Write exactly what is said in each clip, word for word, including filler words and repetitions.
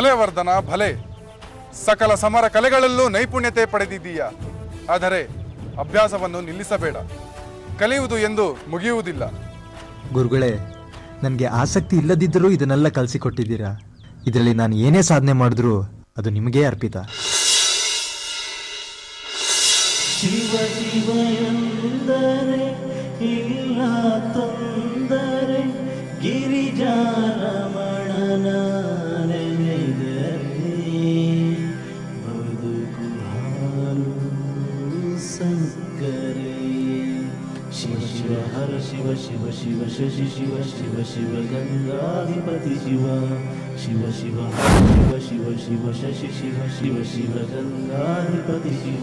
भले वर्धन भले सकल समर कलेगळल्लू नैपुण्यते पಡೆದಿದ್ದೀಯ ಆದರೆ ಅಭ್ಯಾಸವನ್ನು ನಿಲ್ಲಿಸಬೇಡ ಕಲಿಯುವುದು ಎಂದು ಮುಗಿಯುವುದಿಲ್ಲ ಗುರುಗಳೇ ನನಗೆ ಆಸಕ್ತಿ ಇಲ್ಲದಿದ್ದರೂ ಇದನ್ನೆಲ್ಲ ಕಲಿಸಿಕೊಟ್ಟಿದ್ದೀರಾ ಇದರಲ್ಲಿ ನಾನು ಏನೇ ಸಾಧನೆ ಮಾಡಿದರೂ ಅದು ನಿಮಗೆ ಅರ್ಪಿತ ಶಿವ ಶಿವ ಎಂದರೆ ಇಲ್ಲ ತೊಂದರೆ ಗಿರಿಜಾರಮಣನ हर शिव शिव शिव शशि शिव शिव शिव गंगाधिपति शिव शिव शिव शिव शिव शिव शशि शिव शिव शिव गंगाधिपति शिव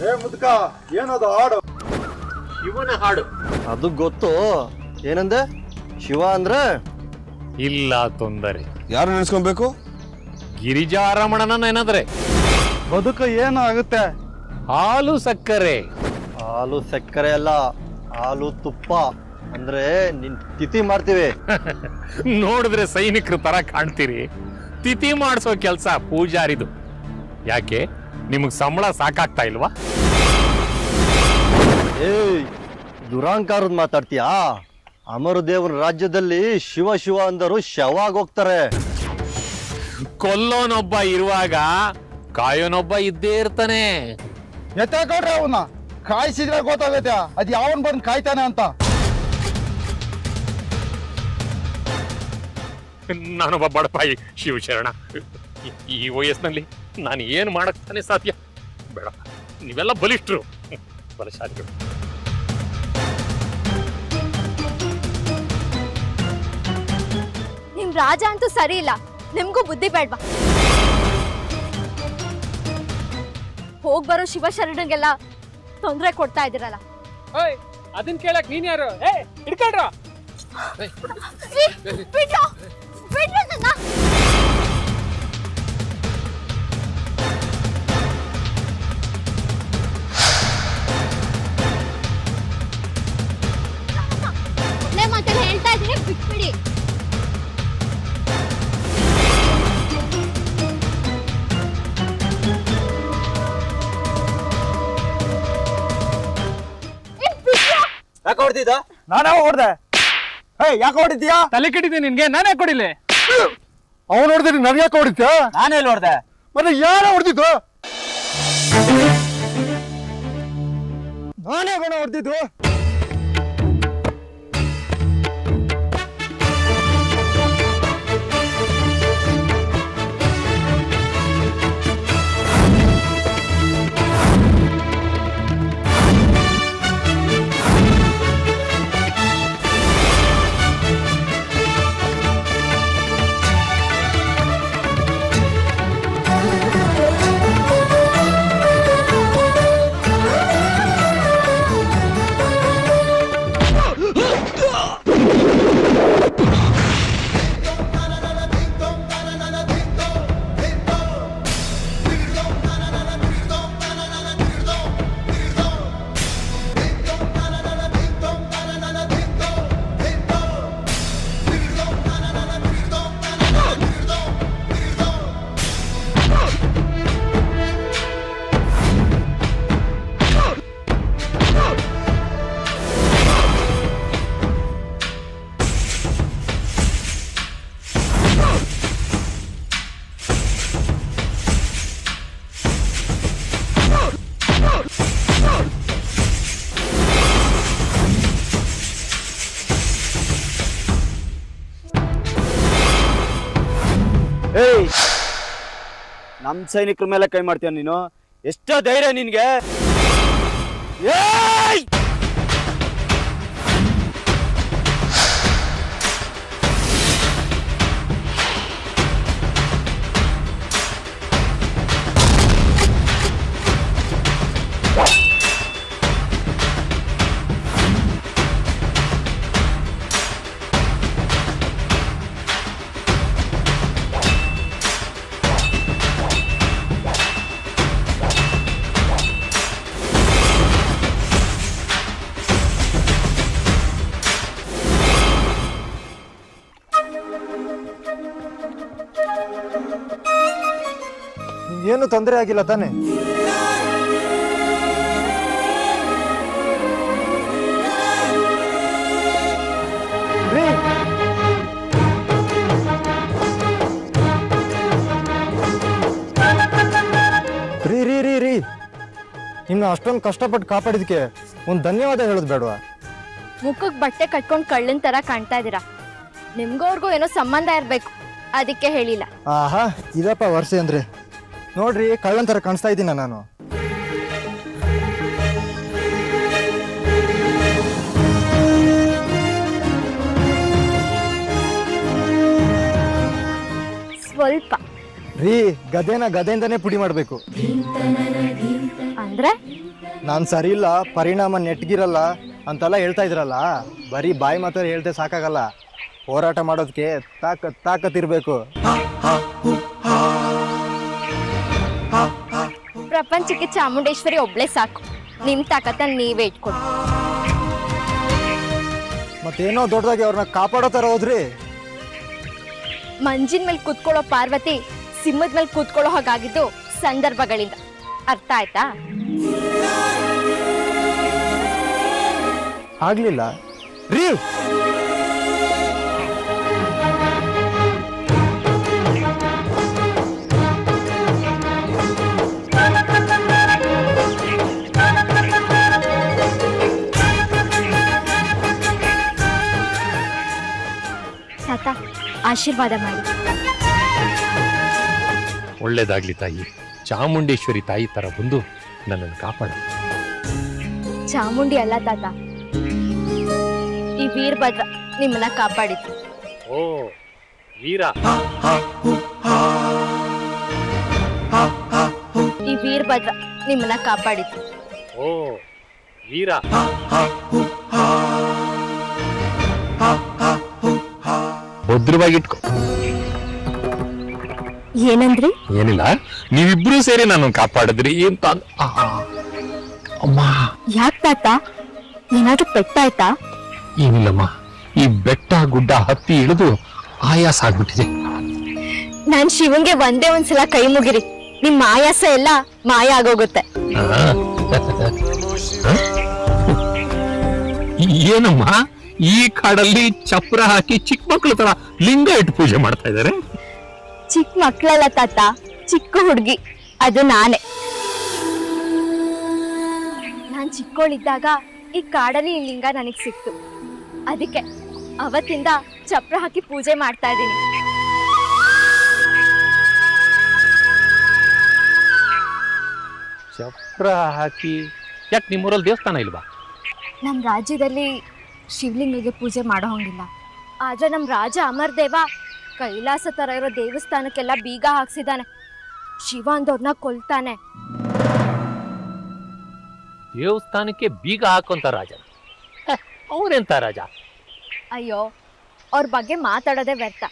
हे मुद्का ಏನದು ಹಾಡು ಶಿವನ ಹಾಡು ಅದು ಗೊತ್ತು ಏನಂದೆ ಶಿವ ಅಂದ್ರೆ ಇಲ್ಲ ತೊಂದರೆ ಯಾರು ನೆನೆಸ್ಕೊಬೇಕು ಗಿರಿಜಾರಮಣನ ನೆನೆದರೆ ಬದುಕು ಏನಾಗುತ್ತೆ ಹಾಲು ಸಕ್ಕರೆ ಹಾಲು ಸಕ್ಕರೆ ಅಲ್ಲ ಹಾಲು ತುಪ್ಪ ಅಂದ್ರೆ ನಿನ್ ತಿತಿ ಮಾಡ್ತೀವಿ ನೋಡಿದ್ರೆ ಸೈನಿಕರ ತರ ಕಾಣ್ತೀರಿ ತಿತಿ ಮಾಡಿಸೋ ಕೆಲಸ ಪೂಜಾರಿದು ಯಾಕೆ ನಿಮಗೆ ಸಂಬಳ ಸಾಕಾಗ್ತಾ ಇಲ್ವಾ ಏ ದುರಾಂಕಾರದ ಮಾತಾಡ್ತೀಯಾ ಅಮರದೇವರ ರಾಜ್ಯದಲ್ಲಿ ಶಿವ ಶಿವ ಅಂದರು ಶವಾಗಿ ಹೋಗ್ತಾರೆ ಕೊಲ್ಲೋನೊಬ್ಬ ಇರುವಾಗ ಕಾಯೋನೊಬ್ಬ ಇದ್ದೇ ಇರ್ತಾನೆ ಎತ್ತ ಕೊಡ್ರ ಅವನ ಕಾಯಿಸಿದ್ರೆ ಗೊತ್ತಾಗುತ್ತೆ ಅದು ಯಾವನ್ ಬಂದು ಕಾಯ್ತಾನೆ ಅಂತ ನಾನೊಬ್ಬ ಬಡಪಾಯಿ ಶಿವಶರಣ ಈ ವಯಸ್ಸಿನಲ್ಲಿ ನಾನು ಏನು ಮಾಡಕ್ತಾನೆ ಸಾಧ್ಯ ಬೇಡ ನೀವೆಲ್ಲ ಬಲಿಷ್ಠರು ಬಲಶಾಲಿಗಳು ನಿಮ್ಮ ರಾಜ ಅಂತೂ ಸರಿ ಇಲ್ಲ ನಿಮಗೂ ಬುದ್ಧಿ ಬೇಡವಾ ಹೋಗ್ ಬರೋ ಶಿವಶರಣಗೆಲ್ಲ ತೊಂದರೆ ಕೊಡ್ತಾ ಇದ್ದೀರಲ್ಲ ಓಯ್ ಅದನ್ನ ಕೇಳಕ್ಕೆ ನೀನು ಯಾರು ಏ ಹಿಡ್ಕೊಂಡ್ರ ಬಿಡೋ ಬಿಡೋ ನನ್ನ ಒಳ್ಳೆ ಮಾತಲ್ಲಿ ಹೇಳ್ತಾ ಇದ್ದೀನಿ ಬಿಟ್ಬಿಡಿ नाना ओडदे याक ओडिया तले कटी निन्गे नाने कोडिले अवन ओडदे नन याक ओडित्या नाने एल्ल ओडदे मने यार ओडदिद्दो नाने गण ओडदिद्दो नम सैनिकर मेले कई मातीय नीनु एष्टो धैर्य निनगे ತೊಂದರೆ ಆಗಿಲ್ಲ ತಾನೆ ರೀ ರೀ ರೀ ರೀ ನಿಮ್ಮ ಅಷ್ಟೊಂದು ಕಷ್ಟಪಟ್ಟು ಕಾಪಾಡಿದಕ್ಕೆ ಒಂದು ಧನ್ಯವಾದ ಹೇಳೋದು ಬೇಡವಾ ಮುಖಕ್ಕೆ ಬಟ್ಟೆ ಕಟ್ಕೊಂಡು ಕಳ್ಳನ ತರ ಕಾಣ್ತಾ ಇದೀರಾ ನಿಮಗೂ ಅವರಿಗೂ ಏನೋ ಸಂಬಂಧ ಇರಬೇಕು ಅದಕ್ಕೆ ಹೇಳಿಲ್ಲ ಆಹಾ ಇದಪ್ಪ ವರ್ಷೆ ಅಂದ್ರೆ नोड्री कल्लंतर काण्ता इद्दीनि नानु स्वल्प री गदेन गदेयिंदने पुडी माडबेकु अंद्रे नानु सरी इल्ल परिणाम नेट्गिरल्ल अंतेल्ल हेळ्ता इद्रल्ल बरी बायि मात्र हेळ्ते साकागल्ल होराट माडोदक्के ताकत् ताकत् इरबेकु प्रपंच के चामुंडेश्वरी ओब्ले साकु निम ताकत नीवे इट्कोळ्ळि मत्तेनो दोड्डदागि अवरन्न कापाडो ತರ ಹೋದ್ರಿ ಮಂಜಿನ ಮೇಲೆ ಕೂತ್ಕೊಳ್ಳೋ ಪಾರ್ವತಿ ಸಿಂಹದ ಮೇಲೆ ಕೂತ್ಕೊಳ್ಳೋ ಹಾಗಾಗಿದ್ದು ಸಂದರ್ಭಗಳಿಂದ ಅರ್ಥ ಆಯ್ತಾ ಆಗಲಿಲ್ಲ ರೀ आशीर्वाद माडि चामुंडेश्वरी ताई तर बंदु नन्नन्न कापाडु चामुंडी अल्ल ताता ई वीरभद्र निम्मन्न कापाडिदु ओ वीर ई वीरभद्र निम्मन्न कापाडिदु ओ वीर ಭದ್ರವಾಗಿಟ್ಕೋ ಏನಂದ್ರಿ ಏನಿಲ್ಲ ನೀವಿಬ್ರು ಸೇರಿ ನಾನು ಕಾಪಾಡಿದ್ರಿ ಅಂತ ಅಮ್ಮ ಯಾಕೆ ತಾತ ಏನಾದರೂ ಪೆಟ್ಟ ಆಯ್ತಾ ಏನಿಲ್ಲಮ್ಮ ಈ ಬೆಟ್ಟ ಗುಡ್ಡ ಹತ್ತಿ ಇಳಿದು ಆಯಾಸ ಆಗ್ಬಿಟ್ಟಿದೆ ನಾನು ಶಿವಂಗೆ ಒಂದೇ ಒಂದ್ಸಲ ಕೈ ಮುಗಿರಿ ನಿಮ್ಮ ಆಯಾಸ ಎಲ್ಲ ಮಾಯ ಆಗೋಗುತ್ತೆ ಏನಮ್ಮ ಈ ಕಾಡಲ್ಲಿ ಚಪ್ರ ಹಾಕಿ ಚಿಕ್ಕ ಮಕ್ಕಳ ತರ ಲಿಂಗ ಇಟ್ಟು ಪೂಜೆ ಮಾಡ್ತಾ ಇದ್ದಾರೆ ಚಿಕ್ಕ ಮಕ್ಕಳಲ್ಲ ತಾತ ಚಿಕ್ಕ ಹುಡುಗಿ ಅದು ನಾನೇ ನಾನು ಚಿಕ್ಕೋಳಿದ್ದಾಗ ಈ ಕಾಡಲ್ಲಿ ಈ ಲಿಂಗ ನನಗೆ ಸಿಕ್ತು ಅದಕ್ಕೆ ಅವತ್ತಿಂದ ಚಪ್ರ ಹಾಕಿ ಪೂಜೆ ಮಾಡ್ತಾ ಇದೀನಿ ಚಪ್ರ ಹಾಕಿ ಯಾಕೆ ನಿಮ್ಮೂರಲ್ಲಿ ದೇವಸ್ಥಾನ ಇಲ್ವಾ ನಮ್ಮ ರಾಜ್ಯದಲ್ಲಿ ಶಿವಲಿಂಗಕ್ಕೆ ಪೂಜೆ ಮಾಡೋ ಹಂಗಿಲ್ಲ ಆದ್ರೆ ನಮ್ಮ ರಾಜ ಅಮರದೇವ ಕೈಲಾಸ ತರ ಇರೋ ದೇವಸ್ಥಾನಕ್ಕೆಲ್ಲ ಬೀಗ ಹಾಕ್ಸಿದಾನೆ ಶಿವ ಅಂದವ್ರನ್ನ ಕೊಲ್ತಾನೆ ದೇವಸ್ಥಾನಕ್ಕೆ ಬೀಗ ಹಾಕೊಂತ ರಾಜ ಅವರೆಂತ ರಾಜ ಅಯ್ಯೋ ಅವ್ರ ಬಗ್ಗೆ ಮಾತಾಡೋದೇ ವ್ಯರ್ಥ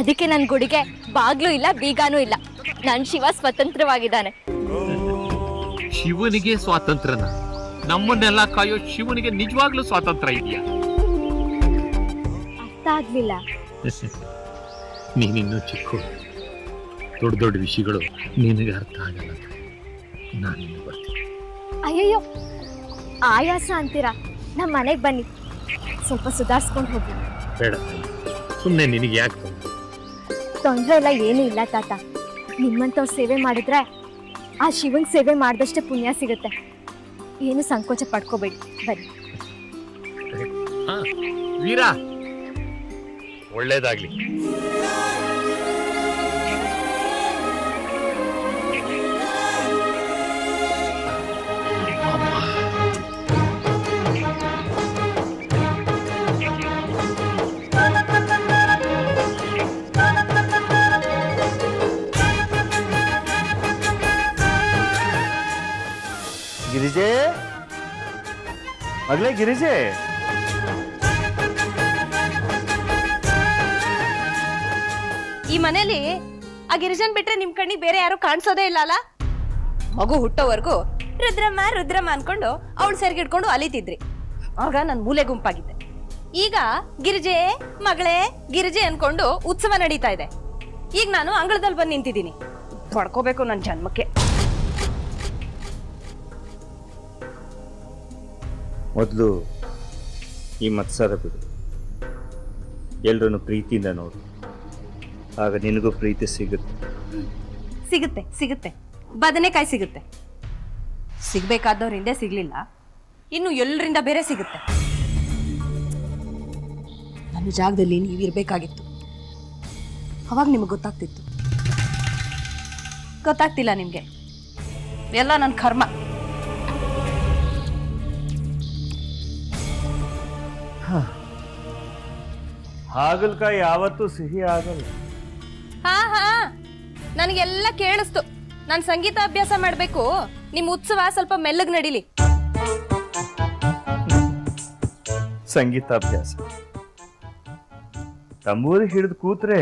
ಅದಕ್ಕೆ ನನ್ನ ಗುಡಿಗೆ ಬಾಗ್ಲೂ ಇಲ್ಲ ಬೀಗಾನೂ ಇಲ್ಲ ನಾನು ಶಿವ ಸ್ವತಂತ್ರವಾಗಿದ್ದಾನೆ ಶಿವನಿಗೆ ಸ್ವಾತಂತ್ರ್ಯನ ನಮ್ಮನ್ನೆಲ್ಲ ಕಾಯೋ ಶಿವನಿಗೆ ನಿಜವಾಗ್ಲೂ ಸ್ವಾತಂತ್ರ್ಯ ಇದೆಯಾ ಅರ್ಥ ಆಗಲಿಲ್ಲ ನೀನಿನ್ನೂ ಚಿಕ್ಕ ದೊಡ್ಡ ದೊಡ್ಡ ವಿಷಯಗಳು ನಿನಗೆ ಅರ್ಥ ಆಗಲ್ಲ ನಾನು ಇನ್ನು ಬರ್ತೀನಿ ಅಯ್ಯಯ್ಯೋ ಆಯಾಸ ಅಂತೀರಾ ನಮ್ಮ ಮನೆಗೆ ಬನ್ನಿ ಸ್ವಲ್ಪ ಸುಧಾರಿಸ್ಕೊಂಡು ಹೋಗಿ ಬೇಡ ಸುಮ್ಮನೆ ನಿನಗೆ ಯಾಕೆ ತೊಂದರೆ ಇಲ್ಲ ಏನೂ ಇಲ್ಲ ತಾತ ನಿಮ್ಮಂತವ್ರು ಸೇವೆ ಮಾಡಿದ್ರೆ ಆ ಶಿವಂಗೆ ಸೇವೆ ಮಾಡಿದಷ್ಟೇ ಪುಣ್ಯ ಸಿಗುತ್ತೆ ಏನು ಸಂಕೋಚ ಪಡ್ಕೋಬೇಡಿ ಬನ್ನಿ वीर ಒಳ್ಳೆದಾಗಲಿ गिरिजे अगले गिरिजे मन आ गिरिजन बिट्रे निम कण्णी बेरे यारू काणिसोदे इल्ल मगु हुट्टोवरेगू रुद्रम्मा रुद्रम्मा अन्कोंडु अवळ सेरिगे हिड्कोंडु अलितिद्रि आग नानु मूले गुंपागिद्दे ಈಗ ಗಿರಿಜೆ ಮಗಳೇ ಗಿರಿಜೆ ಅನ್ಕೊಂಡು ಉತ್ಸವ ನಡೀತಾ ಇದೆ ಈಗ ನಾನು ಅಂಗಳದಲ್ಲಿ ಬಂದು ನಿಂತಿದ್ದೀನಿ ಹೊರಕೋಬೇಕು ನನ್ನ ಜನ್ಮಕ್ಕೆ ಮೊದಲು ಈ ಮತ್ಸರ ಬಿಡು ಎಲ್ಲರನ್ನು ಪ್ರೀತಿಯಿಂದ ನೋಡು आग निनगू प्रीति सिगुत्ते बदनेकायि सिगुत्ते सिगबेकादवरिंदे सिगलिल्ल इन्नु एल्लरिंद बेरे सिगुत्ते नन्न जागदल्लि नीवु इरबेकागित्तु आवाग निमगे गोत्ताग्तित्तु गोत्ताग्तिल्ल निमगे एल्ल नन्न कर्म हागलकायि यावत्तू सिहि आगल्ल हाँ हाँ ननगेल्ल केळिस्तु नान संगीत अभ्यास माडबेकु निम्म उत्सव स्वल्प मेल्लग नडीली संगीत अभ्यास तंबूरी हिडिद कूत्रे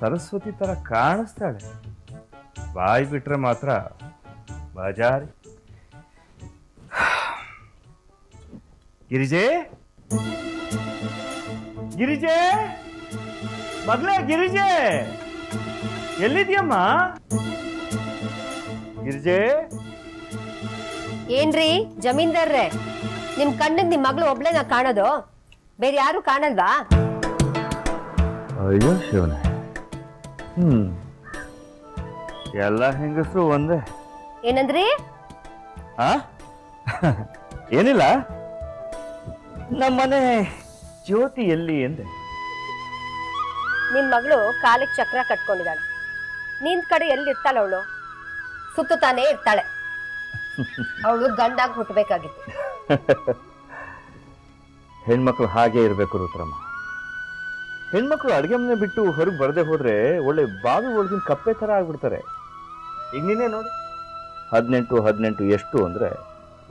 सरस्वती तर काणिस्ताळे बायि बिट्रे मात्र बाजारी गिरिजे गिरिजे मगले गिरिजे एल्लिद्यम्मा गिरिजे एन्री जमींदाररे निम कण्णिगे निम मगळु ओब्ळेना काणोदु बेरे यारू काणल्वा अय्यो शिवने हम्म एल्ल हेंगसु ओंदे एनंद्री आ एनिल्ल नम्म मने ज्योति एल्ली अंदे निम्म मगळु कालक्के चक्र कट्कोंडिदाळे निंत कड़े एल्लि इर्ताळे अवळु सुत्तुत्ताने इर्ताळे अवळु गंडागि हुट्टबेकागित्तु हेण्णुमक्कळु हागे इरबेकु ರುದ್ರಮ್ಮ हेण्णुमक्कळु अडिगे मने बिट्टु होरगे बरदे होद्रे ओळ्ळे बावि ओळगिन कप्पे ತರ ಆಗಿಬಿಡ್ತಾರೆ ಈಗ ನೀನೇ ನೋಡಿ ಹದಿನೆಂಟು ಹದಿನೆಂಟು ಎಷ್ಟು ಅಂದ್ರೆ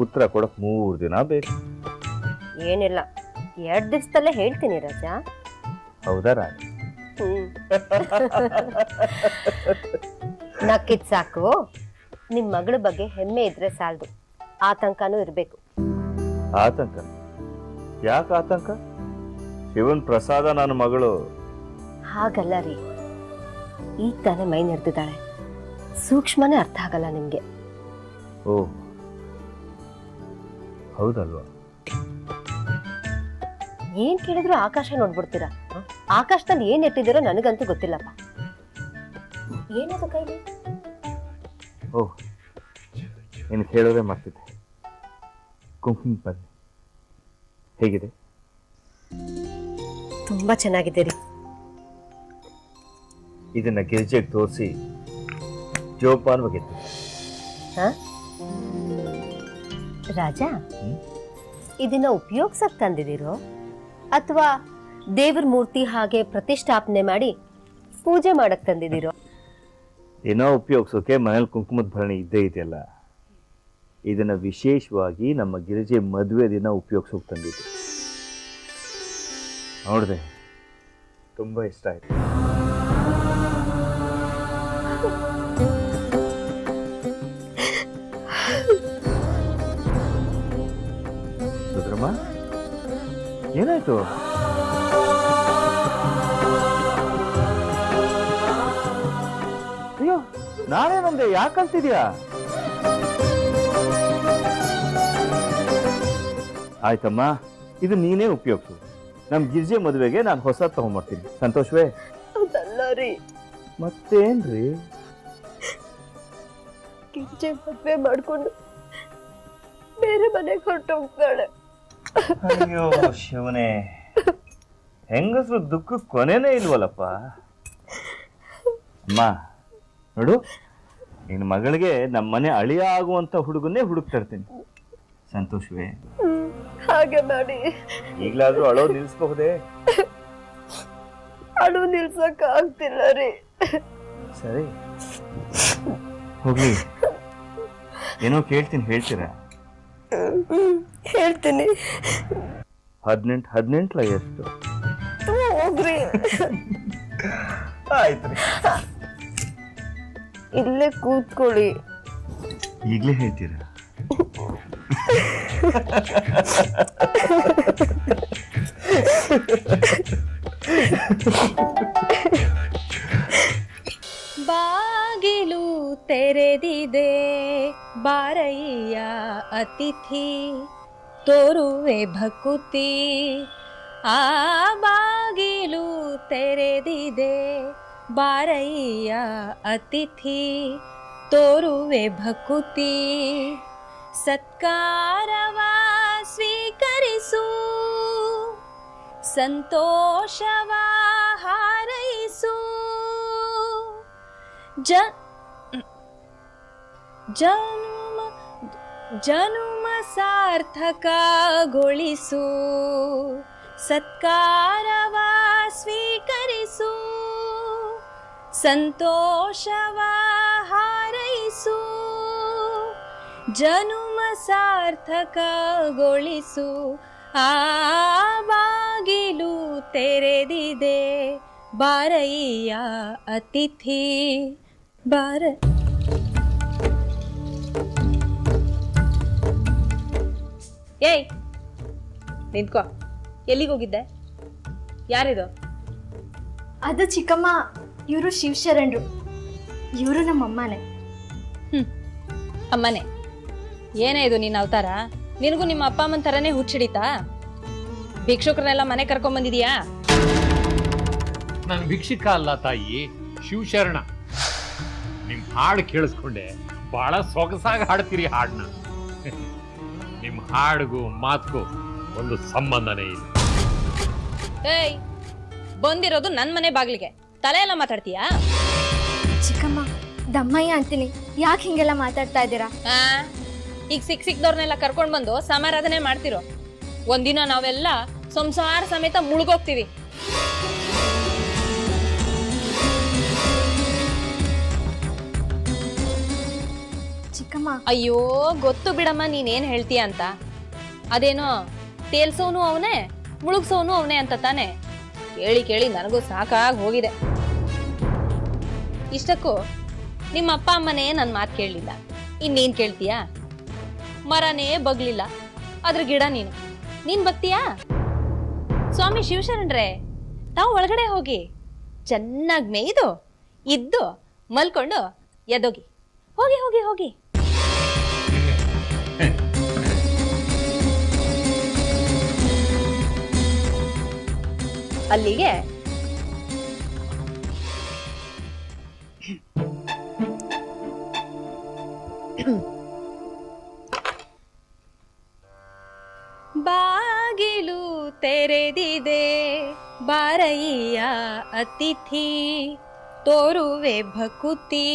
ಉತ್ತರ ಕೊಡಕ್ಕೆ ಮೂರು ದಿನ ಬೇಕು ಏನಿಲ್ಲ ಎರಡು ದಿನದಲ್ಲೇ ಹೇಳ್ತೀನಿ ರಾಜಾ ಹೌದಾ ರಾಜಾ ನಕ್ಕಿದ್ ಸಾಕು ನಿಮ್ಮ ಮಗಳ ಬಗ್ಗೆ ಹೆಮ್ಮೆ ಇದ್ರೆ ಸಾಲದು ಆತಂಕನೂ ಇರಬೇಕು ಆತಂಕ ಯಾಕೆ ಆತಂಕ ಶಿವನ್ ಪ್ರಸಾದ ನನ್ನ ಮಗಳು ಹಾಗಲ್ಲ ರೀ ಈ ತಾನೇ ಮೈ ನಿರ್ದಿದ್ದಾಳೆ ಸೂಕ್ಷ್ಮನೇ ಅರ್ಥ ಆಗಲ್ಲ ನಿಮಗೆ ಓ ಹೌದಲ್ವಾ ಏನ್ ಕೇಳಿದ್ರು ಆಕಾಶ ನೋಡ್ಬಿಡ್ತೀರಾ ಆಕಾಶದಲ್ಲಿ ಏನು ಇಟ್ಟಿದಿರೋ ನನಗಂತೂ ಗೊತ್ತಿಲ್ಲಪ್ಪ ಏನದು ಕೈಲಿ ಓ ಏನು ಕೇಳೋರೆ ಮಾಡ್ತಿದ್ದೆ ಕುಂಕುಮ ಬನ್ನಿ ಹೇಗಿದೆ ತುಂಬಾ ಚೆನ್ನಾಗಿದೆ ರೀ ಇದನ್ನ ಗಿರಿಜೆಗೆ ತೋರಿಸಿ ಜೋಪಾನವಾಗಿತ್ತು ಹಾ ರಾಜಾ ಇದನ್ನ ಉಪಯೋಗಿಸಕ್ಕೆ ತಂದಿದಿರೋ ಅಥವಾ देवर मूर्ति प्रतिष्ठापने पूजे ऐनो उपयोगसोके मनेल कुंकुमद भरणी इदे विशेषवागि नम्म गिरिजे मदुवे दिन उपयोगसोके तंदिद्दे नोडिदे तुम्बा इष्ट आयितु ರುದ್ರಮ್ಮ ಏನಾಯ್ತು नाने नंदे याक अंतिद्या आयतम्मा इदु नीने उपयोगिसु नम्म गिरिजे मदुवेगे नानु होसद तगोंड बर्तीनि संतोषवे अदल्ल री मत्तेन्री गिरिजे मदुवे माड्कोंडु बेरे मनेगे ಹೊರಟು ಹೋಗ್ತಾಳೆ ಅಯ್ಯೋ ಶಿವನೇ ಹೆಂಗಸರು ದುಃಖ ಕೊನೆನೇ ಇಲ್ವಲ್ಲಪ್ಪ ಅಮ್ಮ ನೋಡು ನಿನ್ನ ಮಗಳಿಗೆ ನಮ್ಮ ಮನೆ ಅಳಿಯ ಆಗುವಂತ ಹುಡುಗನೇ ಹುಡುಕ್ತಾ ಇರ್ತೀನಿ ಸಂತೋಷವೇ ಹಾಗೆ ಮಾಡಿ ಈಗಲಾದರೂ ಅಳೋ ನಿಲ್ಸಬಹುದೇ ಅಳೋ ನಿಲ್ಸಕ ಆಗ್ತಿಲ್ಲ ರೀ ಸರಿ ಹೋಗ್ಲಿ ಏನೋ ಹೇಳ್ತೀನಿ ಹೇಳ್ತೀರಾ ಹೇಳ್ತೀನಿ ಹದಿನೆಂಟು ಹದಿನೆಂಟು ಲೈ ಎಷ್ಟು ತೂ ಹೋಗ್ರಿ ಆಯ್ತು ರೀ ಇಲ್ಲೇ ಕೂತ್ಕೊಳ್ಳಿ ಈಗಲೇ ಹೇಳ್ತೀರಾ ಬಾಗಿಲು ತೆರೆದಿದೆ ಬಾರಯ್ಯ ಅತಿಥಿ ತೋರುವೆ ಭಕುತಿ ಆ ಬಾಗಿಲು ತೆರೆದಿದೆ ಬಾರಯ್ಯ ಅತಿಥಿ ತೋರುವೆ ಭಕುತಿ ಸತ್ಕಾರವ ಸ್ವೀಕರಿಸು ಸಂತೋಷವ ಹಾರೈಸು ಜ ಜನುಮ ಜನುಮ ಸಾರ್ಥಕಗೊಳಿಸು ಸತ್ಕಾರವ ಸ್ವೀಕರಿಸು ಸಂತೋಷವ ಹಾರೈಸು ಜನುಮ ಸಾರ್ಥಕಗೊಳಿಸು ಆ ಬಾಗಿಲು ತೆರೆದಿದೆ ಬಾರಯ್ಯ ಅತಿಥಿ ಬಾರ ಏಯ್ ನಿಂತ್ಕೋ ಎಲ್ಲಿಗೋಗಿದ್ದೆ ಯಾರಿದು ಅದು ಚಿಕ್ಕಮ್ಮ ಇವರು ಶಿವಶರಣರು ಇವರು ನಮ್ಮಮ್ಮನೇ ಹ್ಞೂ ಅಮ್ಮನೇ ಏನೇ ಇದು ನಿನ್ನ ಅವತಾರ ನಿನಗೂ ನಿಮ್ಮ ಅಪ್ಪ ಅಮ್ಮನ ಥರನೇ ಹುಚ್ಚಿಡಿತಾ ಭಿಕ್ಷುಕರನ್ನೆಲ್ಲ ಮನೆ ಕರ್ಕೊಂಡ್ಬಂದಿದೀಯಾ ನಾನು ಭಿಕ್ಷುಕ ಅಲ್ಲ ತಾಯಿ ಶಿವಶರಣ ನಿಮ್ಮ ಹಾಡು ಕೇಳಿಸ್ಕೊಂಡೆ ಭಾಳ ಸೊಗಸಾಗಿ ಹಾಡ್ತೀರಿ ಹಾಡನ್ನ ನಿಮ್ಮ ಹಾಡಿಗೂ ಮಾತುಗೂ ಒಂದು ಸಂಬಂಧನೇ ಇದೆ ಏಯ್ ಬಂದಿರೋದು ನನ್ನ ಮನೆ ಬಾಗಿಲಿಗೆ ತಲೆ ಎಲ್ಲ ಮಾತಾಡ್ತೀಯಾ ಚಿಕ್ಕಮ್ಮ ದಮ್ಮಯ್ಯ ಅಂತೀನಿ ಯಾಕೆ ಹಿಂಗೆಲ್ಲ ಮಾತಾಡ್ತಾ ಇದ್ದೀರಾ ಈಗ ಸಿಕ್ ಸಿಕ್ದವ್ರನ್ನೆಲ್ಲ ಕರ್ಕೊಂಡು ಬಂದು ಸಮಾರಾಧನೆ ಮಾಡ್ತಿರೋ ಒಂದಿನ ನಾವೆಲ್ಲ ಸಂಸಾರ ಸಮೇತ ಮುಳುಗೋಗ್ತೀವಿ ಚಿಕ್ಕಮ್ಮ ಅಯ್ಯೋ ಗೊತ್ತು ಬಿಡಮ್ಮ ನೀನೇನ್ ಹೇಳ್ತೀಯ ಅಂತ ಅದೇನೋ ತೇಲ್ಸೋನು ಅವನೇ ಮುಳುಗ್ಸೋನು ಅವನೇ ಅಂತ ತಾನೆ ಕೇಳಿ ಕೇಳಿ ನನಗೂ ಸಾಕಾಗಿ ಹೋಗಿದೆ ಇಷ್ಟಕ್ಕೂ ನಿಮ್ಮ ಅಪ್ಪ ಅಮ್ಮನೇ ನನ್ನ ಮಾತು ಕೇಳಲಿಲ್ಲ ಇನ್ನೇನು ಕೇಳ್ತೀಯಾ ಮರನೇ ಬಗ್ಲಿಲ್ಲ ಅದ್ರ ಗಿಡ ನೀನು ನೀನ್ ಬಗ್ತೀಯಾ ಸ್ವಾಮಿ ಶಿವಶರಣರೇ ತಾವು ಒಳಗಡೆ ಹೋಗಿ ಚೆನ್ನಾಗಿ ಮೇಯ್ದು ಇದ್ದು ಮಲ್ಕೊಂಡು ಎದೋಗಿ ಹೋಗಿ ಹೋಗಿ ಹೋಗಿ ಅಲ್ಲಿಗೆ ಬಾಗಿಲು ತೆರೆದಿದೆ ಬಾರಯ್ಯ ಅತಿಥಿ ತೋರುವೆ ಭಕುತಿ